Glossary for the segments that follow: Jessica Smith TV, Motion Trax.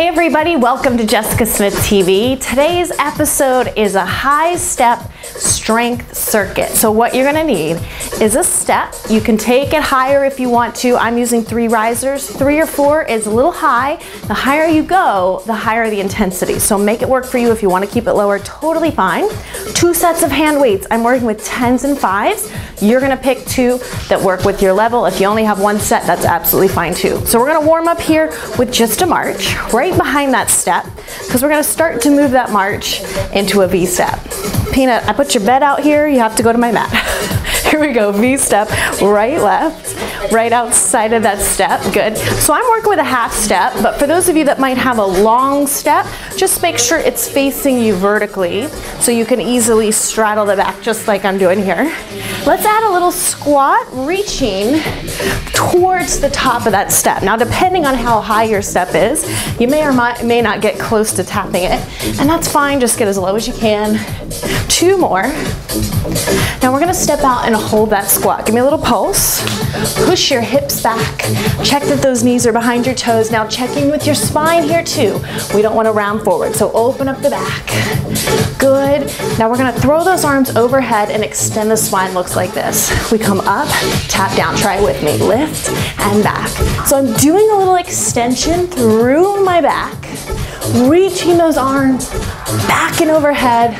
Hey everybody, welcome to Jessica Smith TV. Today's episode is a high step strength circuit. So what you're gonna need is a step. You can take it higher if you want to. I'm using 3 risers. 3 or 4 is a little high. The higher you go, the higher the intensity. So make it work for you. If you wanna keep it lower, totally fine. 2 sets of hand weights. I'm working with 10s and 5s. You're gonna pick 2 that work with your level. If you only have 1 set, that's absolutely fine too. So we're gonna warm up here with just a march, right behind that step, because we're gonna start to move that march into a V step. Peanut, I put your bed out here, you have to go to my mat. Here we go, V step, right, left, right outside of that step, good. So I'm working with a half step, but for those of you that might have a long step, just make sure it's facing you vertically so you can easily straddle the back just like I'm doing here. Let's add a little squat, reaching towards the top of that step. Now, depending on how high your step is, you may or may not get close to tapping it, and that's fine, just get as low as you can. 2 more. Now we're gonna step out and hold that squat. Give me a little pulse. Push your hips back. Check that those knees are behind your toes. Now checking with your spine here too. We don't wanna round forward, so open up the back. Good. Now we're gonna throw those arms overhead and extend the spine, looks like this. We come up, tap down, try it with me. Lift and back. So I'm doing a little extension through my back, reaching those arms back and overhead.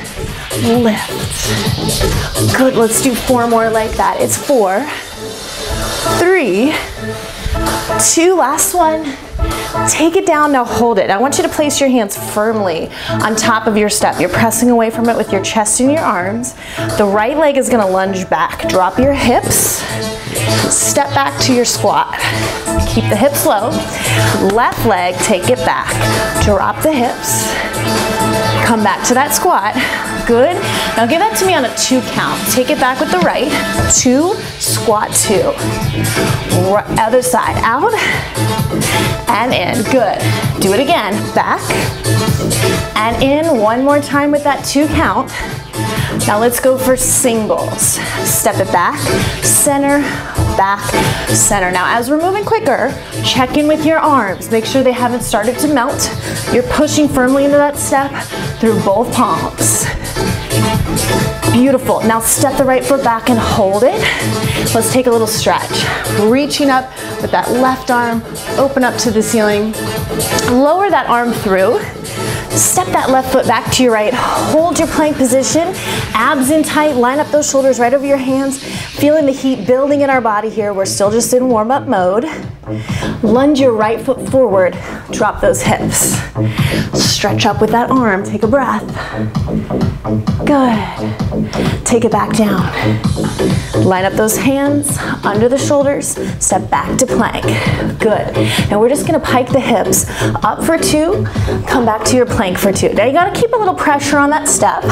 Lift. Good, let's do 4 more like that. It's 4, 3, 2, last one. Take it down, now hold it. I want you to place your hands firmly on top of your step. You're pressing away from it with your chest and your arms. The right leg is gonna lunge back. Drop your hips, step back to your squat. Keep the hips low. Left leg, take it back. Drop the hips, come back to that squat. Good, now give that to me on a 2 count. Take it back with the right, 2, squat 2. Other side, out and in, good. Do it again, back and in, 1 more time with that 2 count. Now let's go for singles. Step it back, center, back, center. Now as we're moving quicker, check in with your arms. Make sure they haven't started to melt. You're pushing firmly into that step through both palms. Beautiful. Now step the right foot back and hold it. Let's take a little stretch. Reaching up with that left arm, open up to the ceiling. Lower that arm through. Step that left foot back to your right. Hold your plank position. Abs in tight. Line up those shoulders right over your hands. Feeling the heat building in our body here. We're still just in warm-up mode. Lunge your right foot forward. Drop those hips. Stretch up with that arm. Take a breath. Good. Take it back down. Line up those hands under the shoulders. Step back to plank. Good. Now we're just going to pike the hips. Up for 2. Come back to your plank for 2. Now you got to keep a little pressure on that step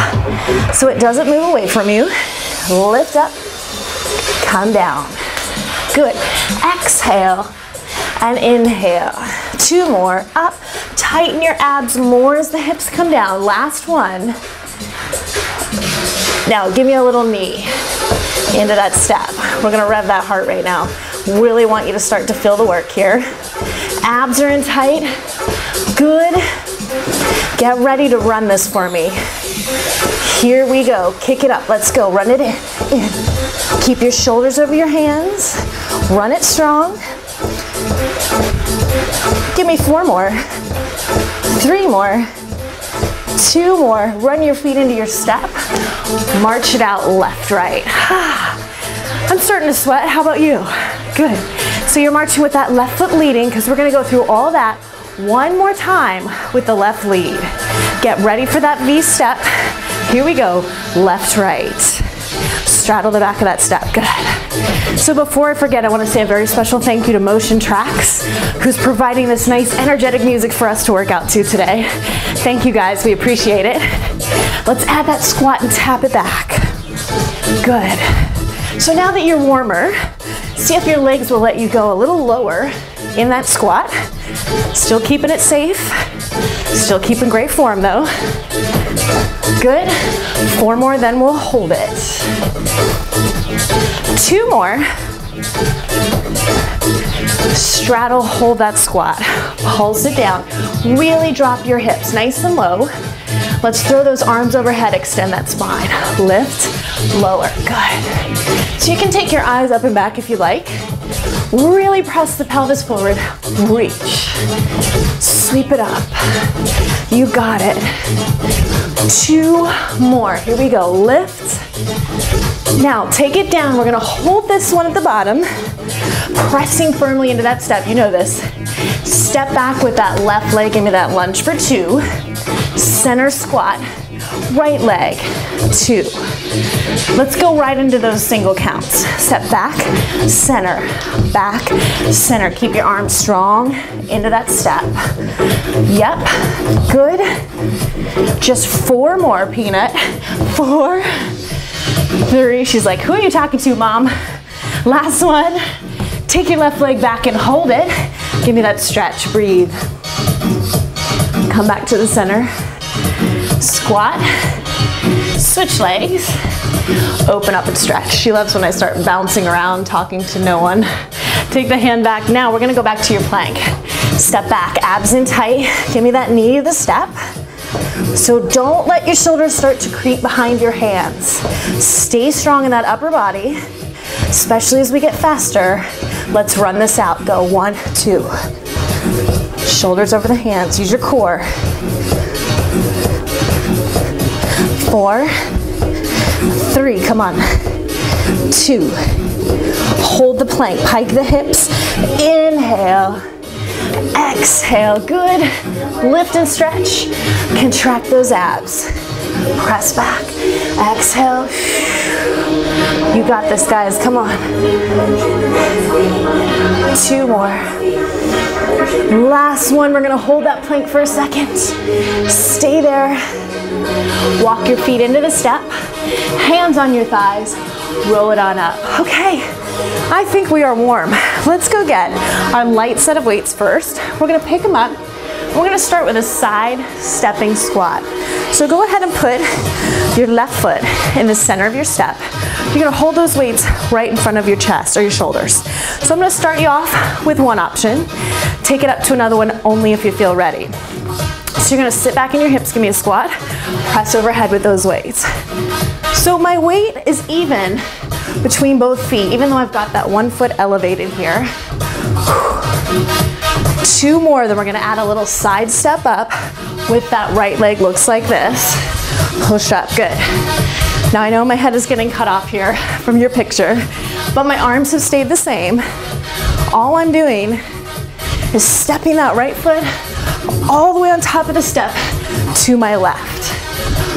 so it doesn't move away from you. Lift up. Come down. Good. Exhale and inhale. 2 more. Up. Tighten your abs more as the hips come down. Last one. Now give me a little knee into that step. We're gonna rev that heart right now. Really want you to start to feel the work here. Abs are in tight. Good. Get ready to run this for me. Here we go. Kick it up. Let's go. Run it in. Keep your shoulders over your hands. Run it strong. Give me 4 more. 3 more. 2 more. Run your feet into your step. March it out left, right. I'm starting to sweat. How about you? Good. So you're marching with that left foot leading because we're going to go through all that 1 more time with the left lead. Get ready for that V step. Here we go. Left, right. Straddle the back of that step. Good. So before I forget, I want to say a very special thank you to Motion Trax, who's providing this nice energetic music for us to work out to today. Thank you guys. We appreciate it. Let's add that squat and tap it back. Good. So now that you're warmer, see if your legs will let you go a little lower in that squat. Still keeping it safe. Still keeping great form though. Good. 4 more, then we'll hold it. 2 more. Straddle, hold that squat. Pulse it down. Really drop your hips nice and low. Let's throw those arms overhead, extend that spine. Lift, lower, good. So you can take your eyes up and back if you like. Really press the pelvis forward, reach. Sweep it up, you got it. 2 more, here we go, lift. Now take it down, we're gonna hold this one at the bottom, pressing firmly into that step, you know this. Step back with that left leg into that lunge for 2. Center squat, right leg, 2. Let's go right into those single counts. Step back, center. Keep your arms strong into that step. Yep, good. Just 4 more, Peanut. 4, 3. She's like, who are you talking to, Mom? Last one. Take your left leg back and hold it. Give me that stretch, breathe. Come back to the center. Squat, switch legs, open up and stretch. She loves when I start bouncing around, talking to no one. Take the hand back. Now we're gonna go back to your plank. Step back, abs in tight. Give me that knee to the step. So don't let your shoulders start to creep behind your hands. Stay strong in that upper body, especially as we get faster. Let's run this out. Go 1, 2. Shoulders over the hands, use your core. 4, 3, come on, 2. Hold the plank, pike the hips, inhale, exhale, good. Lift and stretch, contract those abs. Press back, exhale. You got this, guys, come on. 2 more. Last one, we're gonna hold that plank for a second. Stay there. Walk your feet into the step. Hands on your thighs. Roll it on up. Okay, I think we are warm. Let's go get our light set of weights first. We're gonna pick them up. We're gonna start with a side stepping squat. So go ahead and put your left foot in the center of your step. You're gonna hold those weights right in front of your chest or your shoulders. So I'm gonna start you off with one option. Take it up to another one only if you feel ready. So you're gonna sit back in your hips, give me a squat, press overhead with those weights. So my weight is even between both feet, even though I've got that one foot elevated here. 2 more, then we're gonna add a little side step up with that right leg, looks like this. Push up, good. Now I know my head is getting cut off here from your picture, but my arms have stayed the same. All I'm doing is stepping that right foot all the way on top of the step to my left.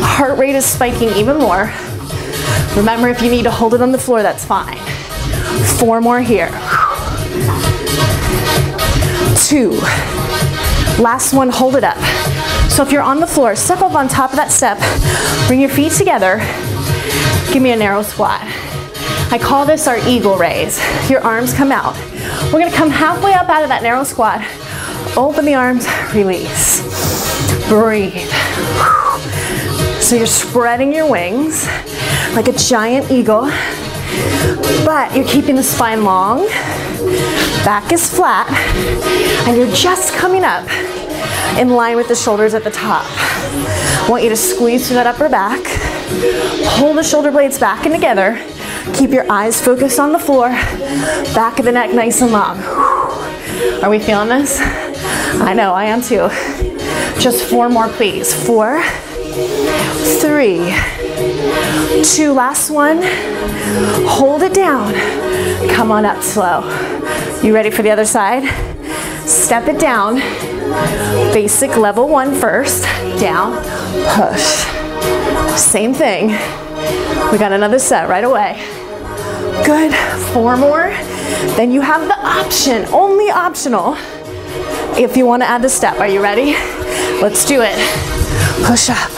Heart rate is spiking even more. Remember, if you need to hold it on the floor, that's fine. 4 more here. 2. Last one, hold it up. So if you're on the floor, step up on top of that step, bring your feet together, give me a narrow squat. I call this our eagle raise. Your arms come out. We're gonna come halfway up out of that narrow squat, open the arms, release, breathe. So you're spreading your wings like a giant eagle, but you're keeping the spine long, back is flat, and you're just coming up in line with the shoulders at the top. I want you to squeeze through that upper back, pull the shoulder blades back and together, keep your eyes focused on the floor, back of the neck nice and long. Are we feeling this? I know, I am too. Just 4 more, please. 4, 3, 2, last one. Hold it down. Come on up slow. You ready for the other side? Step it down. Basic level 1 first. Down, push. Same thing. We got another set right away. Good, 4 more. Then you have the option, only optional, if you want to add the step. Are you ready? Let's do it. Push up.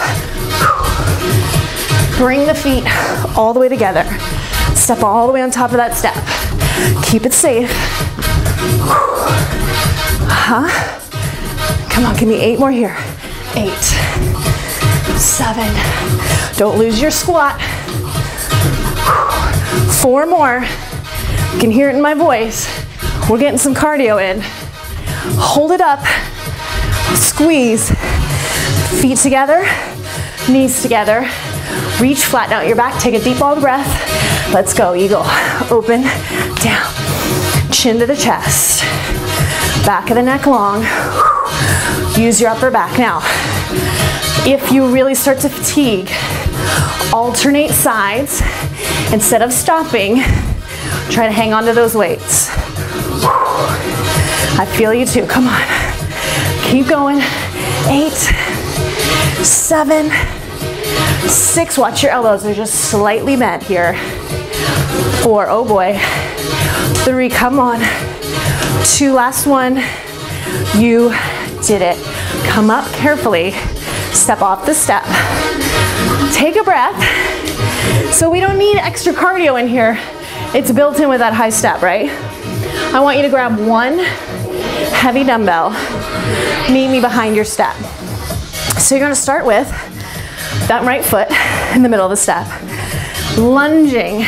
Bring the feet all the way together. Step all the way on top of that step. Keep it safe. Come on, give me 8 more here. 8, 7. Don't lose your squat. 4 more. You can hear it in my voice. We're getting some cardio in. Hold it up. Squeeze. Feet together, knees together. Reach, flatten out your back, take a deep long breath. Let's go, eagle. Open, down. Chin to the chest. Back of the neck long. Use your upper back. Now, if you really start to fatigue, alternate sides. Instead of stopping, try to hang on to those weights. I feel you too, come on. Keep going. 8, 7, 6, watch your elbows, they're just slightly bent here. 4, oh boy. 3, come on. 2, last one. You did it. Come up carefully, step off the step. Take a breath. So we don't need extra cardio in here. It's built in with that high step, right? I want you to grab one heavy dumbbell. Meet me behind your step. So you're gonna start with that right foot in the middle of the step. Lunging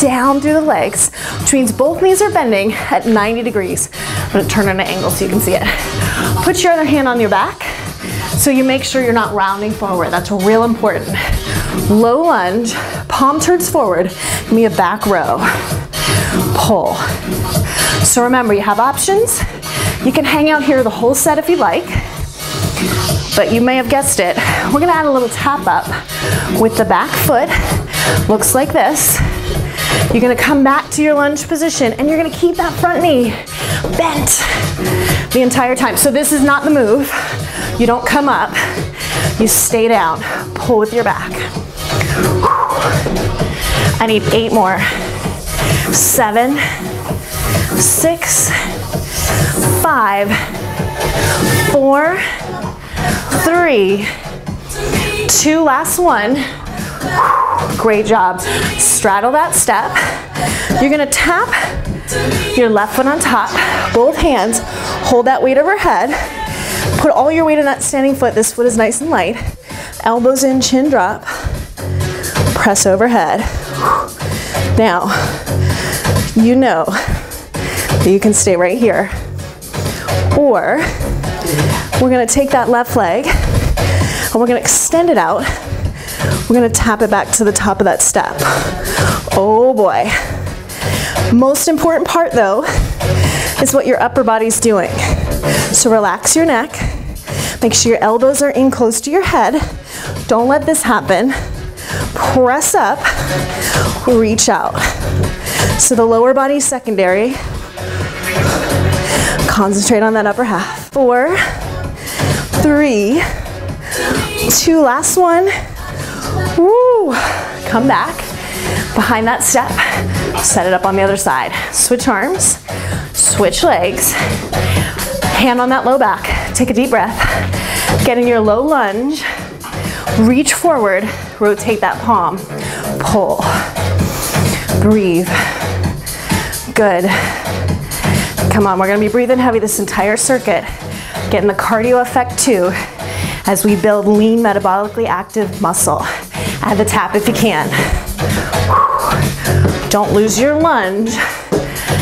down through the legs, which means both knees are bending at 90 degrees. I'm gonna turn at an angle so you can see it. Put your other hand on your back so you make sure you're not rounding forward. That's real important. Low lunge, palm turns forward, give me a back row. Pull. So remember, you have options. You can hang out here the whole set if you'd like, but you may have guessed it. We're gonna add a little tap up with the back foot. Looks like this. You're gonna come back to your lunge position and you're gonna keep that front knee bent the entire time. So this is not the move. You don't come up, you stay down. Pull with your back. I need 8 more. 7, 6, 5, 4, 3, 2, last one. Great job. Straddle that step. You're gonna tap your left foot on top, both hands, hold that weight overhead, put all your weight on that standing foot. This foot is nice and light. Elbows in, chin drop, press overhead. Now, you know that you can stay right here. Or, we're gonna take that left leg and we're gonna extend it out. We're gonna tap it back to the top of that step. Oh boy. Most important part though is what your upper body's doing. So relax your neck. Make sure your elbows are in close to your head. Don't let this happen. Press up, reach out. So the lower body's secondary. Concentrate on that upper half. 4, 3, 2, last one. Woo! Come back behind that step. Set it up on the other side. Switch arms, switch legs. Hand on that low back. Take a deep breath. Get in your low lunge. Reach forward, rotate that palm. Pull. Breathe. Good. Come on, we're gonna be breathing heavy this entire circuit. Getting the cardio effect too as we build lean, metabolically active muscle. Add the tap if you can. Don't lose your lunge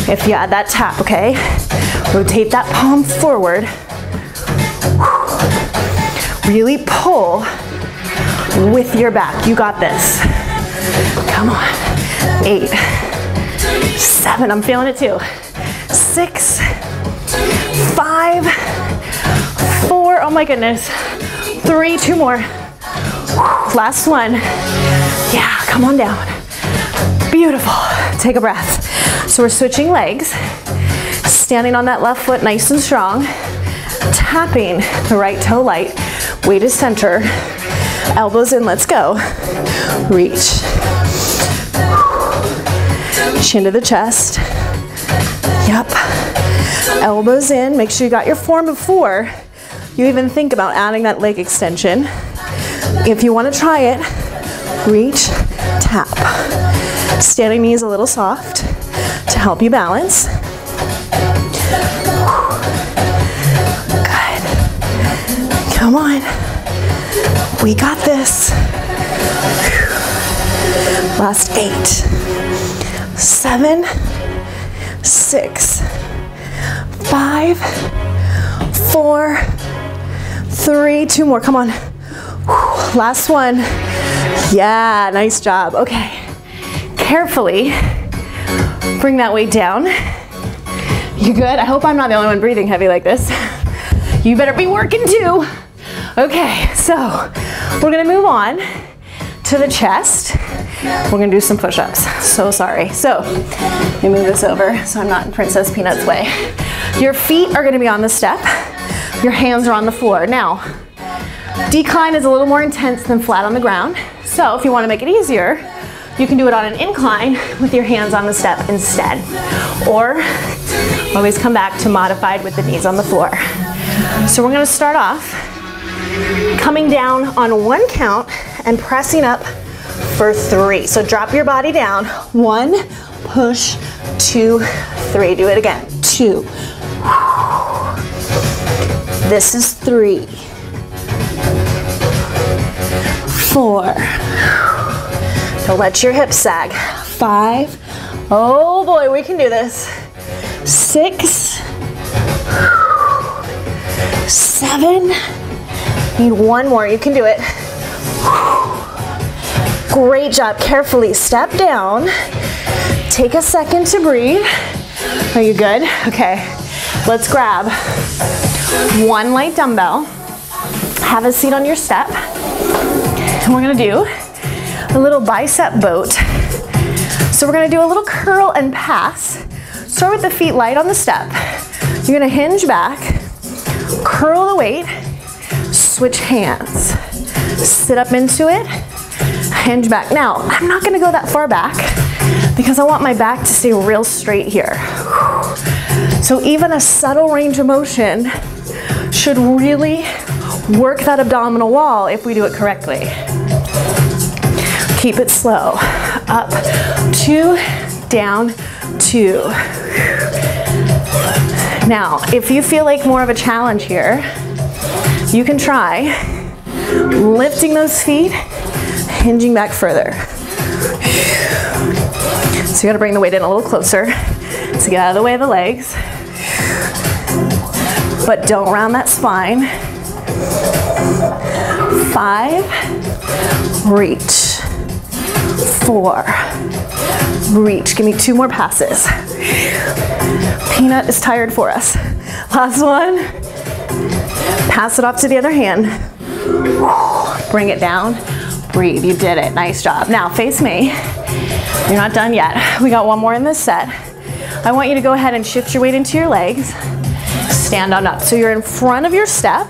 if you add that tap, okay? Rotate that palm forward. Really pull with your back. You got this. Come on. 8, 7, I'm feeling it too. 6, 5, 4, oh my goodness. 3, 2 more. Last one. Yeah, come on down. Beautiful. Take a breath. So we're switching legs. Standing on that left foot nice and strong. Tapping the right toe light. Weight is center. Elbows in, let's go. Reach. Chin to the chest. Yep. Elbows in. Make sure you got your form before you even think about adding that leg extension. If you want to try it, reach, tap. Standing knees a little soft to help you balance. Good. Come on. We got this. Last 8, 7, 6, 5, 4, three, two more, come on. Whew, last one. Yeah, nice job. Okay, carefully bring that weight down. You good? I hope I'm not the only one breathing heavy like this. You better be working too. Okay, so we're gonna move on to the chest. We're gonna do some push-ups. So sorry. So let me move this over so I'm not in Princess Peanut's way. Your feet are gonna be on the step. Your hands are on the floor. Now, decline is a little more intense than flat on the ground. So if you wanna make it easier, you can do it on an incline with your hands on the step instead. Or always come back to modified with the knees on the floor. So we're gonna start off coming down on one count and pressing up for three. So drop your body down. One, push, two, three. Do it again. Two. This is three. 4. Don't let your hips sag. 5. Oh boy, we can do this. 6. 7. Need one more. You can do it. Great job. Carefully step down. Take a second to breathe. Are you good? Okay. Let's grab one light dumbbell. Have a seat on your step. And we're gonna do a little bicep boat. So we're gonna do a little curl and pass. Start with the feet light on the step. You're gonna hinge back, curl the weight, switch hands. Sit up into it, hinge back. Now, I'm not gonna go that far back because I want my back to stay real straight here. So even a subtle range of motion should really work that abdominal wall if we do it correctly. Keep it slow. Up, two, down, two. Now, if you feel like more of a challenge here, you can try lifting those feet, hinging back further. So you gotta bring the weight in a little closer to get out of the way of the legs. But don't round that spine. 5, reach. 4, reach. Give me two more passes. Peanut is tired for us. Last one. Pass it off to the other hand. Bring it down. Breathe. You did it. Nice job. Now face me. You're not done yet. We got one more in this set. I want you to go ahead and shift your weight into your legs. Stand on up. So you're in front of your step.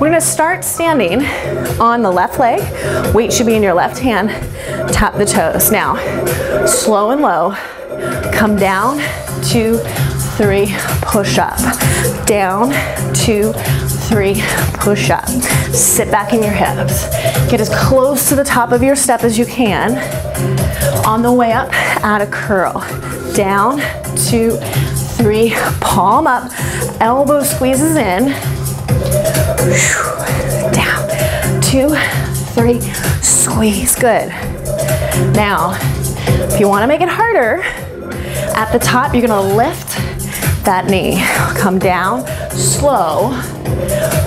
We're gonna start standing on the left leg. Weight should be in your left hand. Tap the toes. Now, slow and low. Come down, 2, 3, push up. Down, 2, 3, push up. Sit back in your hips. Get as close to the top of your step as you can. On the way up, add a curl. Down, 2, 3, palm up. Elbow squeezes in. Down, 2, 3, squeeze, good. Now, if you wanna make it harder, at the top, you're gonna lift that knee. Come down, slow,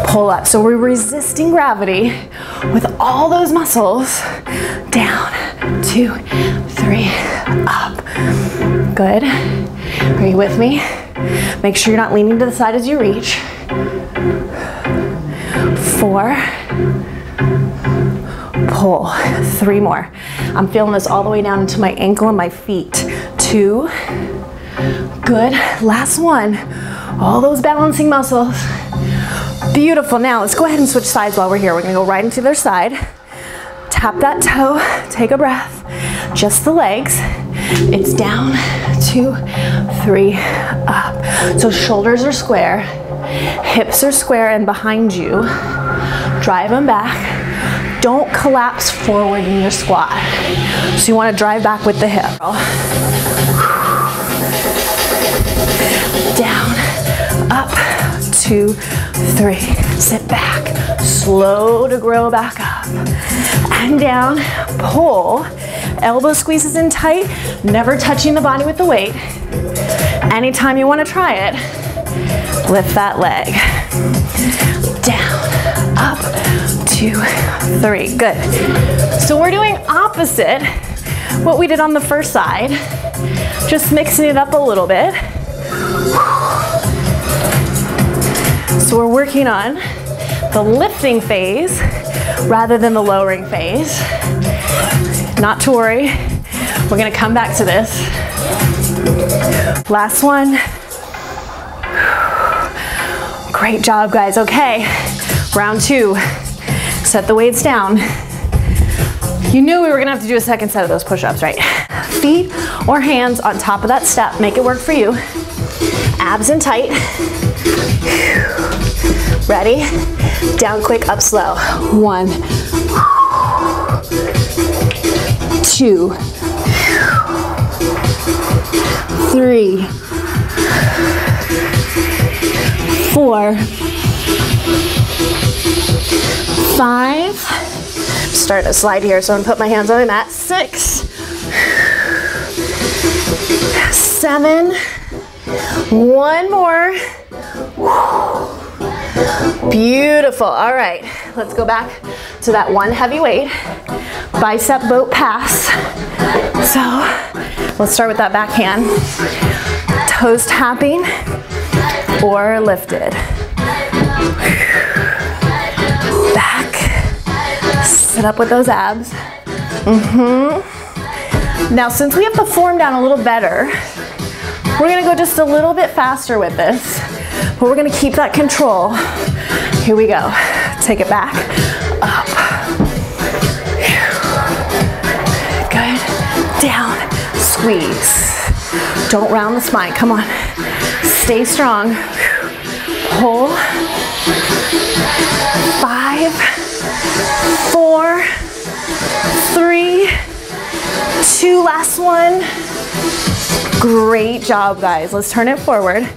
pull up. So we're resisting gravity with all those muscles. Down, 2, 3, up. Good, are you with me? Make sure you're not leaning to the side as you reach. 4, pull, 3 more. I'm feeling this all the way down into my ankle and my feet. 2, good, last one. All those balancing muscles. Beautiful, now let's go ahead and switch sides while we're here. We're gonna go right into their side. Tap that toe, take a breath. Just the legs. It's down, 2, 3, up. So shoulders are square, hips are square and behind you. Drive them back. Don't collapse forward in your squat. So you wanna drive back with the hip. Down, up, 2, 3. Sit back, slow to grow back up. And down, pull. Elbow squeezes in tight, never touching the body with the weight. Anytime you wanna try it, lift that leg. Down, 2, 3, good. So we're doing opposite what we did on the first side, just mixing it up a little bit. So we're working on the lifting phase rather than the lowering phase. Not to worry, we're gonna come back to this. Last one. Great job, guys. Okay, round 2. Set the weights down. You knew we were gonna have to do a second set of those push-ups, right? Feet or hands on top of that step. Make it work for you. Abs in tight. Ready? Down quick, up slow. 1, 2, 3, 4, 5. I'm starting to slide here, so I'm gonna put my hands on the mat. 6, 7. One more. Beautiful. All right, let's go back to that one heavy weight. Bicep boat pass. So let's start with that backhand. Toes tapping or lifted. Back. Sit up with those abs. Now, since we have the form down a little better, we're gonna go just a little bit faster with this, but we're gonna keep that control. Here we go. Take it back, up. Good, down, squeeze. Don't round the spine, come on. Stay strong. Pull. 5, 4, 3, 2, last one. Great job, guys. Let's turn it forward.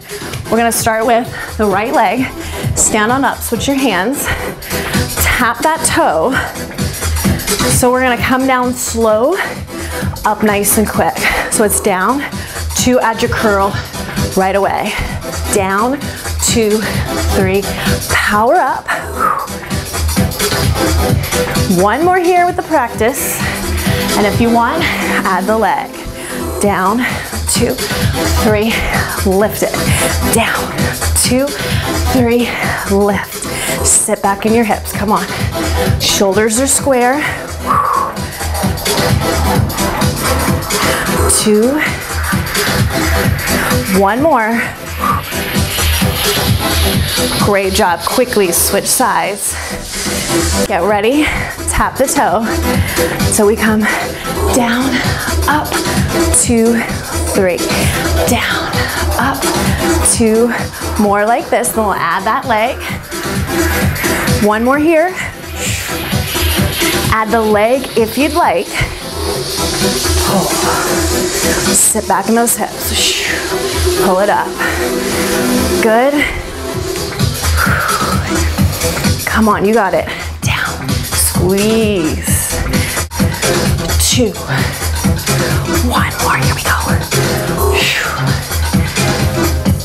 We're gonna start with the right leg. Stand on up, switch your hands. Tap that toe. So we're gonna come down slow, up nice and quick. So it's down, 2, add your curl right away. Down, 2, 3, power up. One more here with the practice. And if you want, add the leg. Down, 2, 3, lift it. Down, 2, 3, lift. Sit back in your hips, come on. Shoulders are square. 2, one more. Great job, quickly switch sides. Get ready, tap the toe. So we come down, up, 2, 3. Down, up, 2. More like this, then we'll add that leg. One more here. Add the leg if you'd like. Pull. Sit back in those hips. Pull it up. Good. Come on, you got it. Down, squeeze. 2. One more, here we go.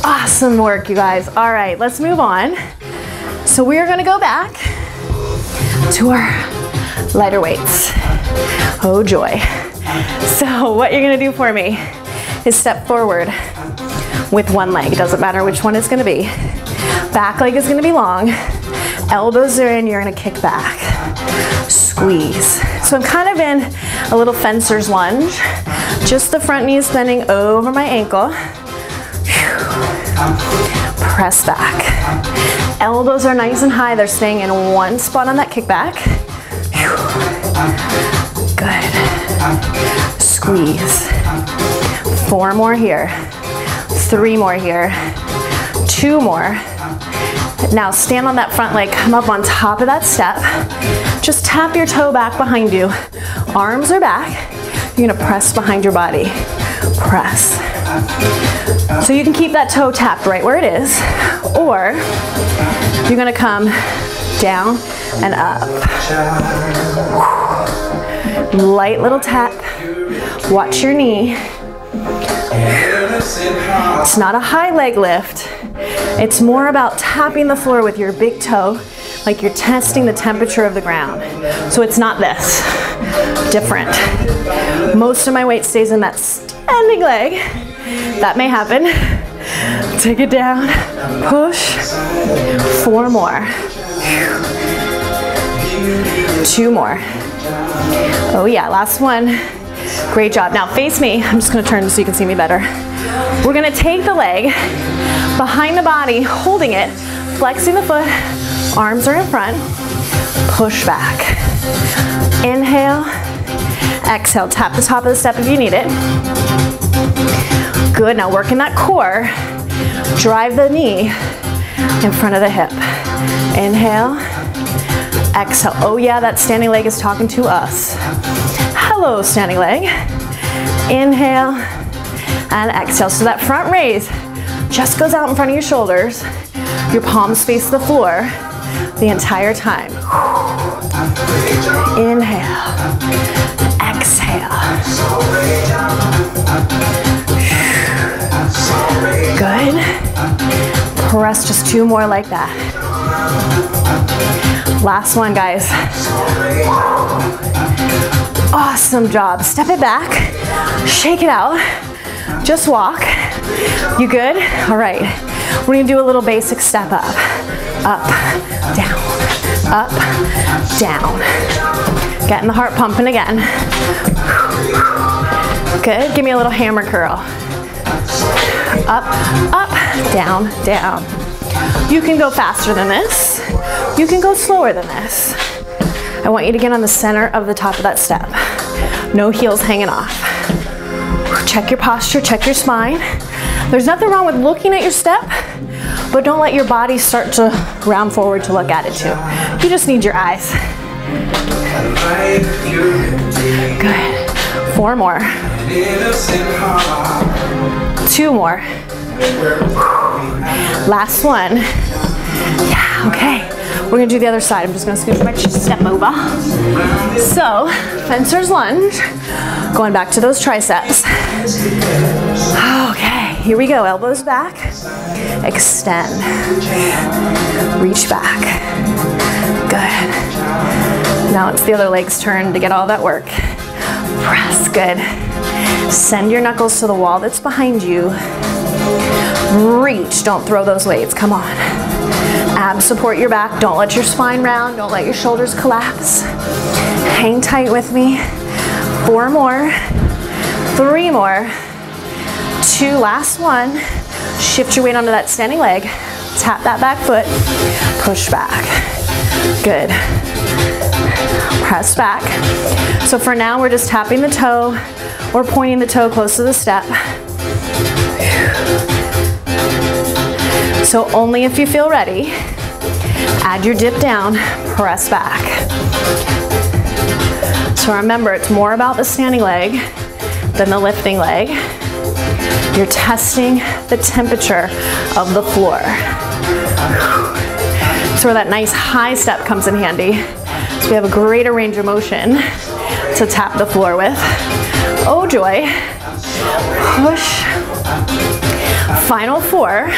Awesome work, you guys. All right, let's move on. So we are gonna go back to our lighter weights. Oh joy. So what you're gonna do for me is step forward with one leg. It doesn't matter which one it's gonna be. Back leg is gonna be long. Elbows are in, you're gonna kick back. Squeeze. So I'm kind of in a little fencer's lunge. Just the front knee is bending over my ankle. Press back. Elbows are nice and high. They're staying in one spot on that kickback. Good. Squeeze. 4 more here. 3 more here. 2 more. Now stand on that front leg. Come up on top of that step. Just tap your toe back behind you. Arms are back. You're gonna press behind your body. Press. So you can keep that toe tapped right where it is, or you're gonna come down and up. Light little tap. Watch your knee. It's not a high leg lift. It's more about tapping the floor with your big toe like you're testing the temperature of the ground. So it's not this, different. Most of my weight stays in that standing leg. That may happen. Take it down, push, 4 more. 2 more. Oh yeah, last one. Great job. Now face me. I'm just gonna turn so you can see me better. We're gonna take the leg behind the body, holding it, flexing the foot, arms are in front, push back. Inhale, exhale, tap the top of the step if you need it. Good, now work in that core, drive the knee in front of the hip. Inhale, exhale. Oh yeah, that standing leg is talking to us. Hello, standing leg. Inhale and exhale. So that front raise just goes out in front of your shoulders. Your palms face the floor the entire time. Inhale, exhale. Good. Press just 2 more like that. Last one, guys. Awesome job. Step it back, shake it out, just walk. You good? All right. We're gonna do a little basic step up. Up, down, up, down. Getting the heart pumping again. Good, give me a little hammer curl. Up, up, down, down. You can go faster than this. You can go slower than this. I want you to get on the center of the top of that step. No heels hanging off. Check your posture, check your spine. There's nothing wrong with looking at your step, but don't let your body start to round forward to look at it too. You just need your eyes. Good. 4 more. 2 more. Last one. Yeah, okay. We're gonna do the other side. I'm just gonna scooch my step over. So, fencer's lunge. Going back to those triceps. Okay. Here we go, elbows back, extend, reach back, good. Now it's the other leg's turn to get all that work. Press, good. Send your knuckles to the wall that's behind you. Reach, don't throw those weights, come on. Abs support your back, don't let your spine round, don't let your shoulders collapse. Hang tight with me. 4 more, 3 more. 2, last one. Shift your weight onto that standing leg. Tap that back foot. Push back. Good. Press back. So for now, we're just tapping the toe or pointing the toe close to the step. So only if you feel ready. Add your dip down. Press back. So remember, it's more about the standing leg than the lifting leg. You're testing the temperature of the floor. It's where that nice high step comes in handy. So we have a greater range of motion to tap the floor with. Oh joy. Push. Final 4.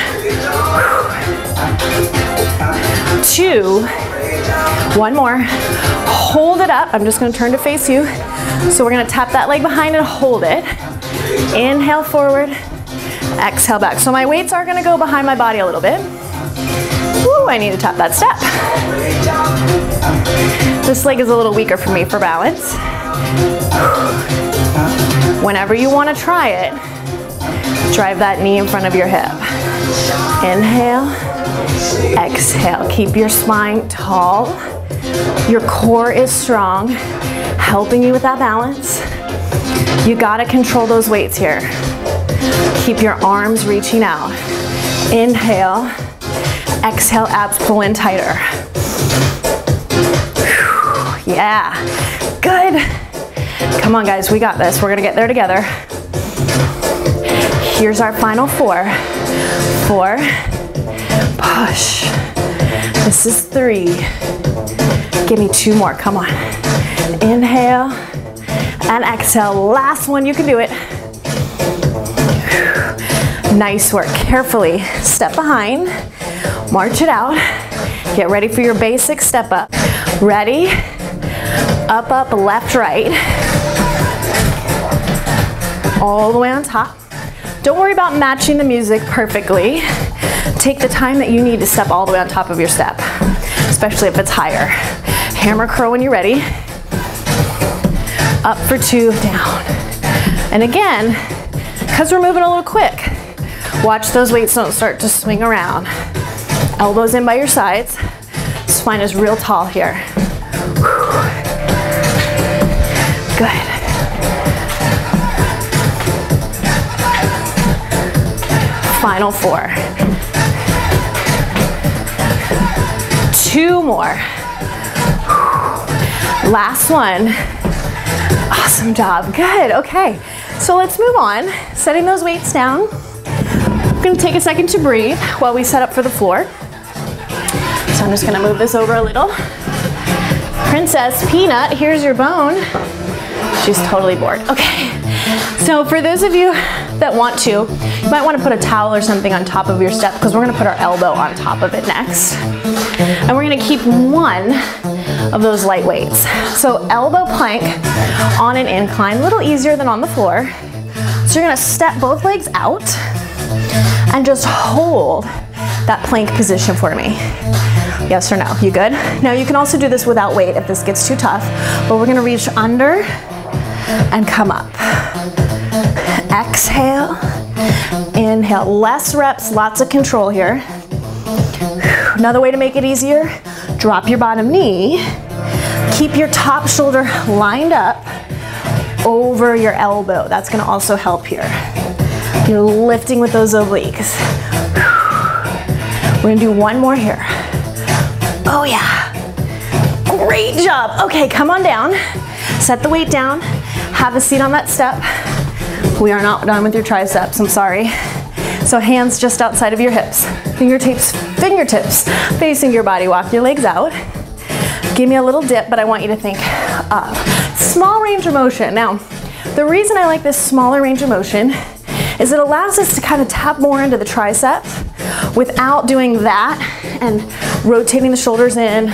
2. 1 more. Hold it up. I'm just gonna turn to face you. So we're gonna tap that leg behind and hold it. Inhale forward, exhale back. So my weights are gonna go behind my body a little bit. Woo, I need to tap that step. This leg is a little weaker for me for balance. Whenever you wanna try it, drive that knee in front of your hip. Inhale, exhale. Keep your spine tall. Your core is strong, helping you with that balance. You gotta control those weights here. Keep your arms reaching out. Inhale, exhale, abs pull in tighter. Whew, yeah, good. Come on guys, we got this. We're gonna get there together. Here's our final 4. 4, push. This is 3. Give me 2 more, come on. Inhale. And exhale, last one, you can do it. Nice work, carefully. Step behind, march it out, Get ready for your basic step up. Ready? Up, up, left, right. All the way on top. Don't worry about matching the music perfectly. Take the time that you need to step all the way on top of your step, especially if it's higher. Hammer curl when you're ready. Up for two, down. And again, because we're moving a little quick, watch those weights don't start to swing around. Elbows in by your sides. Spine is real tall here. Good. Final four. Two more. Last one. Awesome job. Good. Okay. So let's move on. Setting those weights down. I'm going to take a second to breathe while we set up for the floor. So I'm just going to move this over a little. Princess Peanut, here's your bone. She's totally bored. Okay. So for those of you that want to, you might want to put a towel or something on top of your step because we're going to put our elbow on top of it next. And we're going to keep one of those light weights. So elbow plank on an incline, a little easier than on the floor. So you're going to step both legs out and just hold that plank position for me. Yes or no? You good? Now you can also do this without weight if this gets too tough, but we're going to reach under and come up. Exhale, inhale. Less reps, lots of control here. Another way to make it easier, drop your bottom knee. Keep your top shoulder lined up over your elbow. That's going to also help here. You're lifting with those obliques. We're going to do one more here. Oh yeah. Great job. Okay, come on down. Set the weight down. Have a seat on that step. We are not done with your triceps, I'm sorry. So hands just outside of your hips. Fingertips facing your body. Walk your legs out. Give me a little dip, but I want you to think up. Small range of motion. Now, the reason I like this smaller range of motion is it allows us to kind of tap more into the triceps without doing that and rotating the shoulders in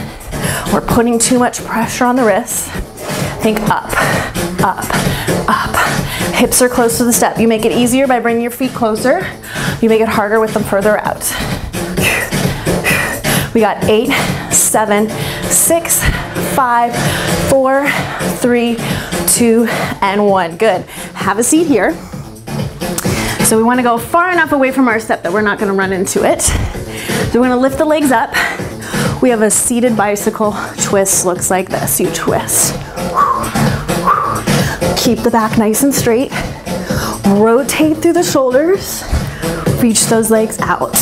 or putting too much pressure on the wrists. Think up, up, up. Hips are close to the step. You make it easier by bringing your feet closer. You make it harder with them further out. We got 8, 7, 6, 5, 4, 3, 2, and 1. Good. Have a seat here. So we want to go far enough away from our step that we're not going to run into it. So we're going to lift the legs up. We have a seated bicycle twist. Looks like this. You twist. Keep the back nice and straight. Rotate through the shoulders. Reach those legs out.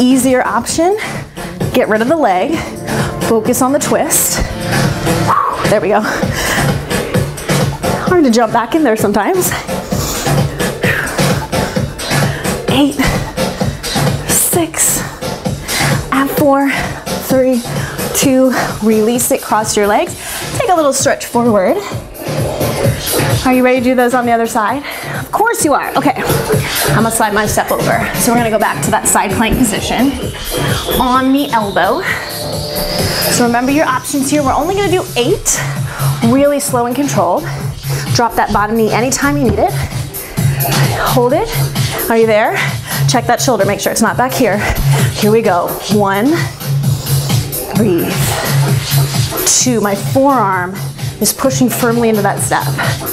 Easier option. Get rid of the leg. Focus on the twist. There we go. Hard to jump back in there sometimes. 8, 6, and 4, 3, 2, release it, cross your legs. Take a little stretch forward. Are you ready to do those on the other side? Of course you are. Okay, I'm gonna slide my step over. So we're gonna go back to that side plank position on the elbow. So remember your options here. We're only gonna do 8, really slow and controlled. Drop that bottom knee anytime you need it. Hold it. Are you there? Check that shoulder, make sure it's not back here. Here we go. 1, breathe. 2, my forearm is pushing firmly into that step.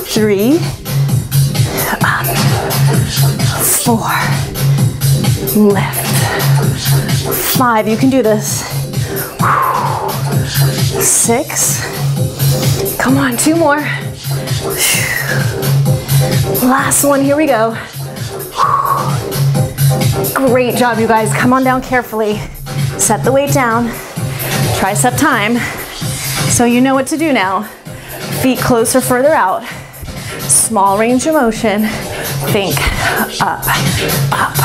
3, up. 4, lift. 5, you can do this. 6, come on, 2 more. Last one, here we go. Great job, you guys. Come on down carefully. Set the weight down. Tricep time. So you know what to do now. Feet closer, further out. Small range of motion. Think up, up.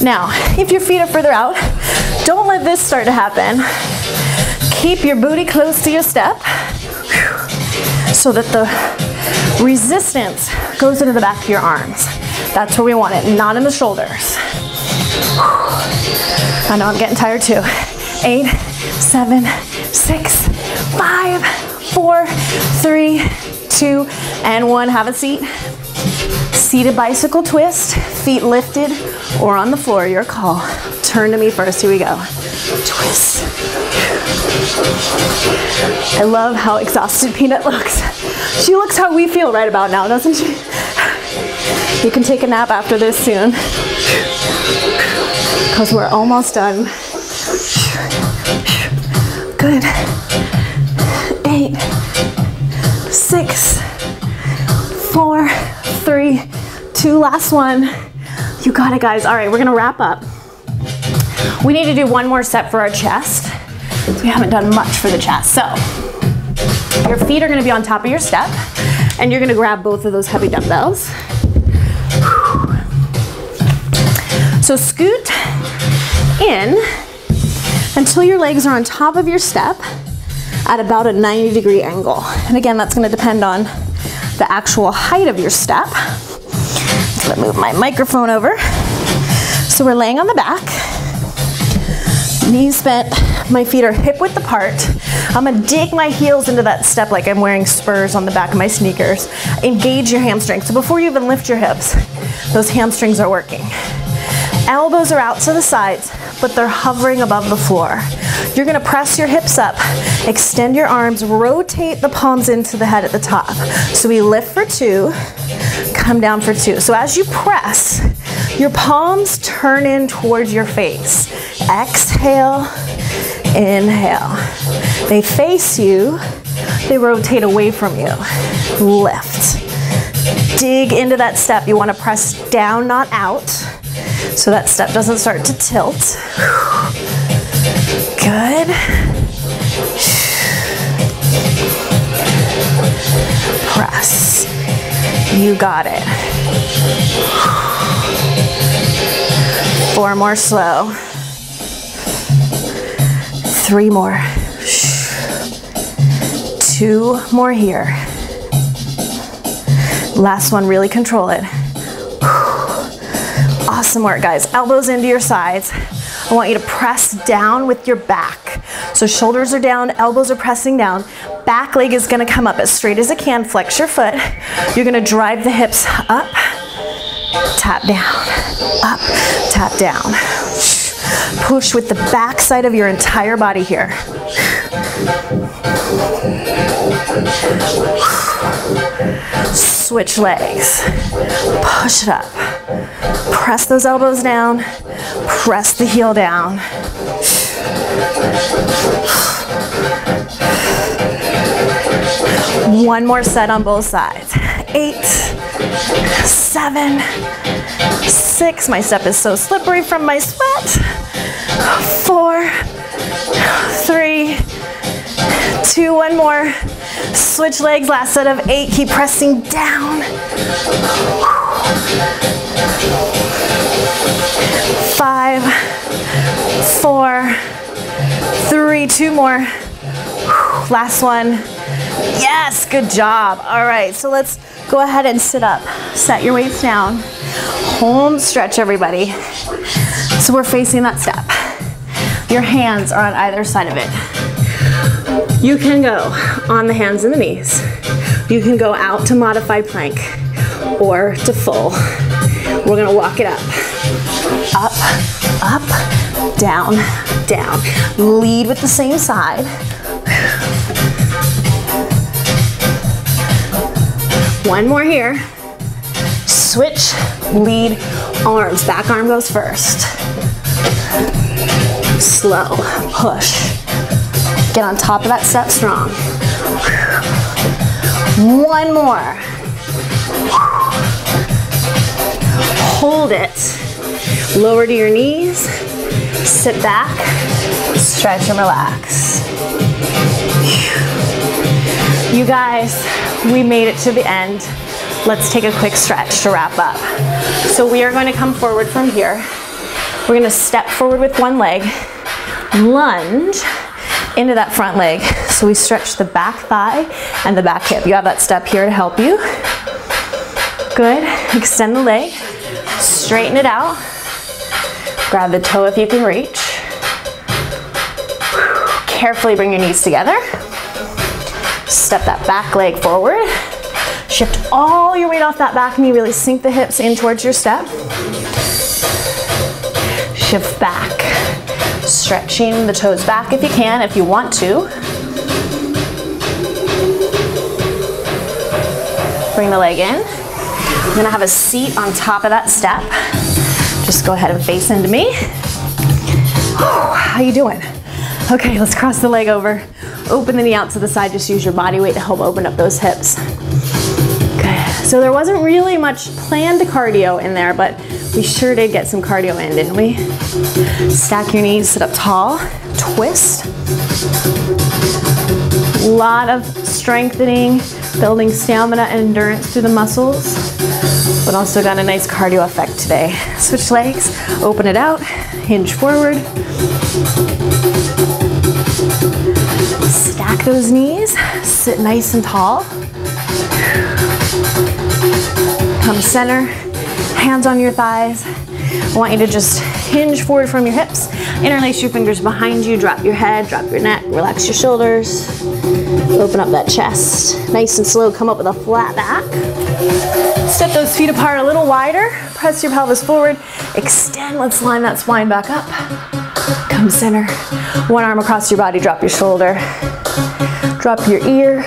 Now, if your feet are further out, don't let this start to happen. Keep your booty close to your step so that the resistance goes into the back of your arms. That's where we want it, not in the shoulders. I know I'm getting tired too. 8, 7, 6, 5, 4, 3, 2, and 1. Have a seat. Seated bicycle twist, feet lifted or on the floor, your call. Turn to me first, here we go. Twist. I love how exhausted Peanut looks. She looks how we feel right about now, doesn't she? You can take a nap after this soon, because we're almost done. Good. 8, 6, 4, 3, 2, last one. You got it, guys. All right, we're gonna wrap up. We need to do one more set for our chest. We haven't done much for the chest. So your feet are gonna be on top of your step, and you're gonna grab both of those heavy dumbbells. So scoot in until your legs are on top of your step at about a 90-degree angle. And again, that's gonna depend on the actual height of your step. So let me move my microphone over. So we're laying on the back, knees bent, my feet are hip-width apart. I'm gonna dig my heels into that step like I'm wearing spurs on the back of my sneakers. Engage your hamstrings. So before you even lift your hips, those hamstrings are working. Elbows are out to the sides, but they're hovering above the floor. You're gonna press your hips up, extend your arms, rotate the palms into the head at the top. So we lift for 2, come down for 2. So as you press, your palms turn in towards your face. Exhale, inhale. They face you, they rotate away from you. Lift. Dig into that step. You wanna press down, not out, so that step doesn't start to tilt. Good. Press. You got it. 4 more slow. 3 more. 2 more here. Last one, really control it. Awesome work, guys. Elbows into your sides. I want you to press down with your back. So shoulders are down, elbows are pressing down. Back leg is gonna come up as straight as it can. Flex your foot. You're gonna drive the hips up, tap down, up, tap down. Push with the back side of your entire body here. Switch legs. Push it up. Press those elbows down. Press the heel down. One more set on both sides. 8, 7, 6. My step is so slippery from my sweat. 4, 3, 2, 1 more. Switch legs, last set of 8. Keep pressing down. 5, 4, 3, 2 more. Last one. Yes, good job. All right, so let's go ahead and sit up. Set your weights down. Home stretch, everybody. So we're facing that step. Your hands are on either side of it. You can go on the hands and the knees. You can go out to modified plank or to full. We're gonna walk it up. Up, up, down, down. Lead with the same side. One more here. Switch, lead, arms. Back arm goes first. Slow, push. Get on top of that step strong. One more. Hold it. Lower to your knees. Sit back. Stretch and relax. You guys, we made it to the end. Let's take a quick stretch to wrap up. So we are going to come forward from here. We're going to step forward with one leg. Lunge into that front leg. So we stretch the back thigh and the back hip. You have that step here to help you. Good, extend the leg, straighten it out. Grab the toe if you can reach. Carefully bring your knees together. Step that back leg forward. Shift all your weight off that back knee, really sink the hips in towards your step. Shift back. Stretching the toes back if you can, if you want to. Bring the leg in. I'm gonna have a seat on top of that step. Just go ahead and face into me. How you doing? Okay, let's cross the leg over. Open the knee out to the side. Just use your body weight to help open up those hips. Good. So there wasn't really much planned cardio in there, but we sure did get some cardio in, didn't we? Stack your knees, sit up tall, twist. A lot of strengthening, building stamina and endurance through the muscles, but also got a nice cardio effect today. Switch legs, open it out, hinge forward. Stack those knees, sit nice and tall. Come center, hands on your thighs. I want you to just hinge forward from your hips, interlace your fingers behind you, drop your head, drop your neck, relax your shoulders, open up that chest. Nice and slow, come up with a flat back. Step those feet apart a little wider, press your pelvis forward, extend, let's line that spine back up. Come center, one arm across your body, drop your shoulder, drop your ear,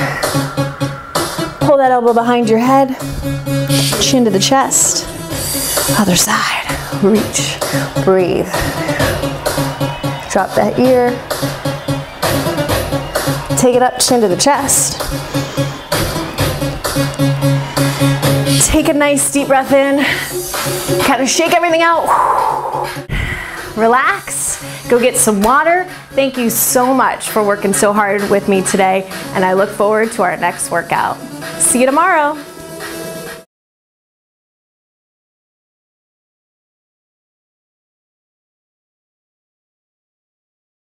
pull that elbow behind your head, chin to the chest. Other side, reach, breathe. Drop that ear. Take it up, chin to the chest. Take a nice deep breath in. Kind of shake everything out. Relax, go get some water. Thank you so much for working so hard with me today, and I look forward to our next workout. See you tomorrow.